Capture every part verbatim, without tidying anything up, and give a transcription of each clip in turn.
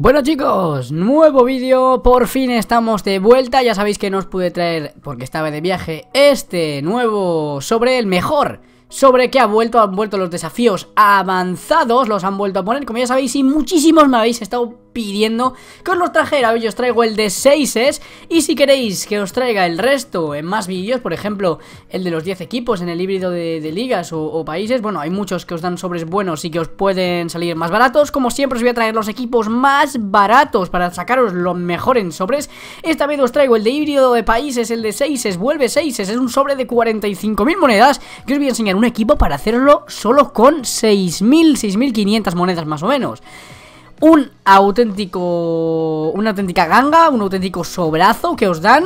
Bueno chicos, nuevo vídeo, por fin estamos de vuelta. Ya sabéis que no os pude traer, porque estaba de viaje, este nuevo sobre el mejor, sobre que ha vuelto, han vuelto los desafíos avanzados, los han vuelto a poner, como ya sabéis, y muchísimos me habéis estado pidiendo que os los trajera. Hoy os traigo el de seis es, y si queréis que os traiga el resto en más vídeos, por ejemplo, el de los diez equipos en el híbrido de, de ligas o, o países, bueno, hay muchos que os dan sobres buenos y que os pueden salir más baratos. Como siempre os voy a traer los equipos más baratos para sacaros lo mejor en sobres. Esta vez os traigo el de híbrido de países, el de seis es, vuelve seis es, es un sobre de cuarenta y cinco mil monedas, que os voy a enseñar un equipo para hacerlo solo con seis mil, seis mil quinientas monedas más o menos. Un auténtico, una auténtica ganga, un auténtico sobrazo que os dan.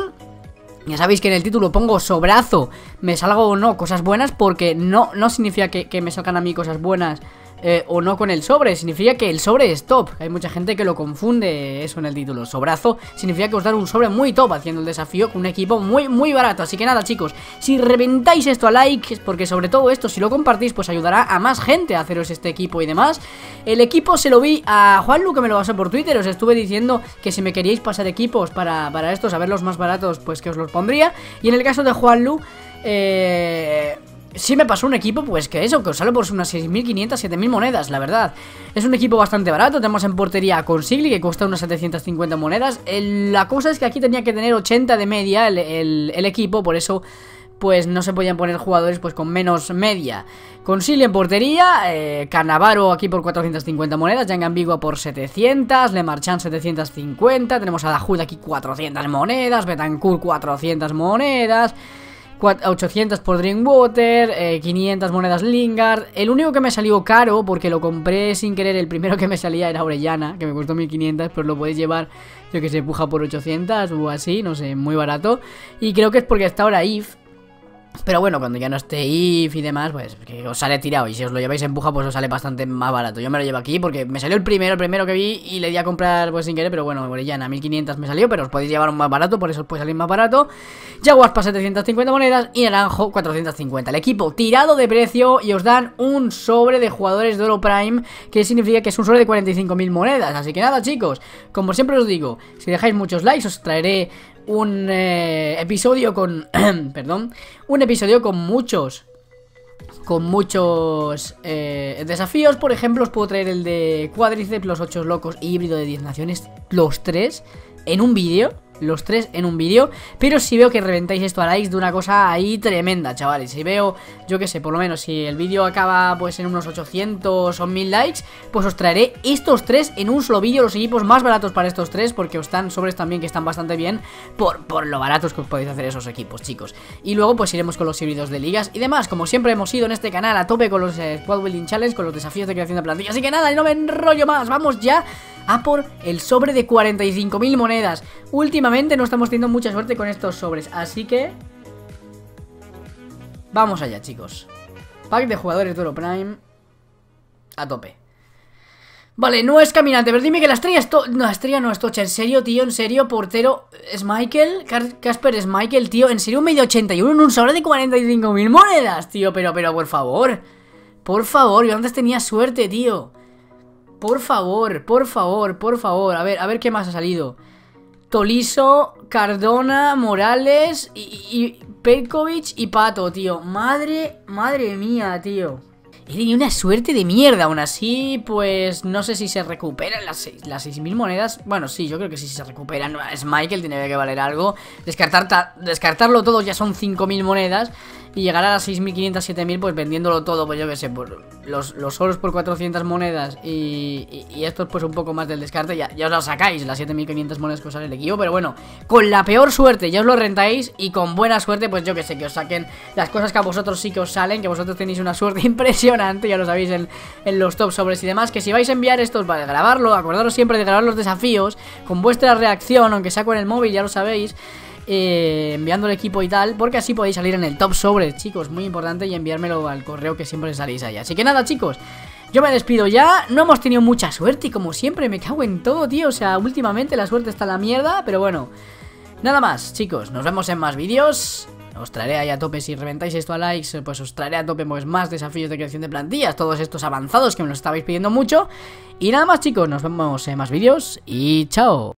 Ya sabéis que en el título pongo sobrazo, me salgo o no cosas buenas, porque no, no significa que, que me salgan a mí cosas buenas eh, o no con el sobre, significa que el sobre es top. Hay mucha gente que lo confunde eso en el título. Sobrazo significa que os dan un sobre muy top haciendo el desafío con un equipo muy muy barato. Así que nada chicos, si reventáis esto a likes, porque sobre todo esto si lo compartís pues ayudará a más gente a haceros este equipo y demás. El equipo se lo vi a Juanlu, que me lo pasó por Twitter. Os estuve diciendo que si me queríais pasar equipos para, para estos, a ver los más baratos, pues que os los pondría. Y en el caso de Juanlu, eh... sí me pasó un equipo, pues que eso, que os sale por unas seis mil quinientas, siete mil monedas, la verdad. Es un equipo bastante barato. Tenemos en portería a Consigli, que cuesta unas setecientas cincuenta monedas. El, la cosa es que aquí tenía que tener ochenta de media el, el, el equipo, por eso pues no se podían poner jugadores pues con menos media. Consigli en portería, eh, Cannavaro aquí por cuatrocientas cincuenta monedas, Janga Ambigua por setecientas, Le Marchand setecientas cincuenta, tenemos a Dahoud aquí cuatrocientas monedas, Betancourt cuatrocientas monedas, ochocientas por Dreamwater, eh, quinientas monedas Lingard. El único que me salió caro, porque lo compré sin querer, el primero que me salía era Orellana, que me costó mil quinientas, pero lo podéis llevar, yo que sé, puja por ochocientas o así, no sé, muy barato. Y creo que es porque hasta ahora I F, pero bueno, cuando ya no esté I F y demás, pues que os sale tirado, y si os lo lleváis en puja pues os sale bastante más barato. Yo me lo llevo aquí porque me salió el primero, el primero que vi, y le di a comprar pues sin querer, pero bueno, Orellana mil quinientas me salió, pero os podéis llevar un más barato, por eso os puede salir más barato. Jaguar para setecientas cincuenta monedas y Naranjo cuatrocientas cincuenta. El equipo tirado de precio, y os dan un sobre de jugadores de oro prime, que significa que es un sobre de cuarenta y cinco mil monedas. Así que nada chicos, como siempre os digo, si dejáis muchos likes os traeré un eh, episodio con perdón, un episodio con muchos con muchos eh, desafíos. Por ejemplo, os puedo traer el de cuádriceps, los ocho locos y híbrido de diez naciones, los tres en un vídeo, los tres en un vídeo. Pero si veo que reventáis esto a likes de una cosa ahí tremenda, chavales, si veo, yo que sé, por lo menos si el vídeo acaba pues en unos ochocientos o mil likes, pues os traeré estos tres en un solo vídeo, los equipos más baratos para estos tres, porque os dan sobres también que están bastante bien por, por lo baratos que os podéis hacer esos equipos, chicos. Y luego pues iremos con los híbridos de ligas y demás. Como siempre hemos ido en este canal a tope con los eh, squad building challenge, con los desafíos de creación de plantilla. Así que nada, no me enrollo más, vamos ya a por el sobre de cuarenta y cinco mil monedas. Últimamente no estamos teniendo mucha suerte con estos sobres, así que vamos allá chicos. Pack de jugadores de oro prime a tope. Vale, no es caminante, pero dime que la estrella es tocha. No, la estrella no es tocha, en serio, tío, en serio. Portero es Michael Casper, es Michael, tío, en serio, medio ochenta y uno en un sobre de cuarenta y cinco mil monedas, tío. Pero, pero, por favor, por favor, yo antes tenía suerte, tío. Por favor, por favor, por favor. A ver, a ver qué más ha salido. Toliso, Cardona, Morales y, y, y Pejkovic y Pato, tío. Madre, madre mía, tío. He tenido una suerte de mierda. Aún así, pues no sé si se recuperan las seis mil monedas. Bueno, sí, yo creo que sí se recuperan. Es Michael, tiene que valer algo. Descartar ta, descartarlo todo ya son cinco mil monedas. Y llegar a las seis mil quinientas, siete mil, pues vendiéndolo todo, pues yo que sé, por los, los oros por cuatrocientas monedas y, y, y estos pues un poco más del descarte, ya, ya os lo sacáis, las siete mil quinientas monedas que os sale el equipo. Pero bueno, con la peor suerte ya os lo rentáis, y con buena suerte pues yo que sé, que os saquen las cosas que a vosotros sí que os salen, que vosotros tenéis una suerte impresionante, ya lo sabéis en, en los top sobres y demás. Que si vais a enviar estos, vale, grabarlo, acordaros siempre de grabar los desafíos con vuestra reacción, aunque sea con el móvil, ya lo sabéis. Eh, enviando el equipo y tal, porque así podéis salir en el top sobre, chicos, muy importante, y enviármelo al correo que siempre salís allá. Así que nada chicos, yo me despido ya. No hemos tenido mucha suerte y como siempre me cago en todo, tío, o sea, últimamente la suerte está en la mierda, pero bueno, nada más chicos, nos vemos en más vídeos. os traeré ahí a tope. Si reventáis esto a likes, pues os traeré a tope pues más desafíos de creación de plantillas, todos estos avanzados que me los estabais pidiendo mucho. Y nada más, chicos, nos vemos en más vídeos y chao.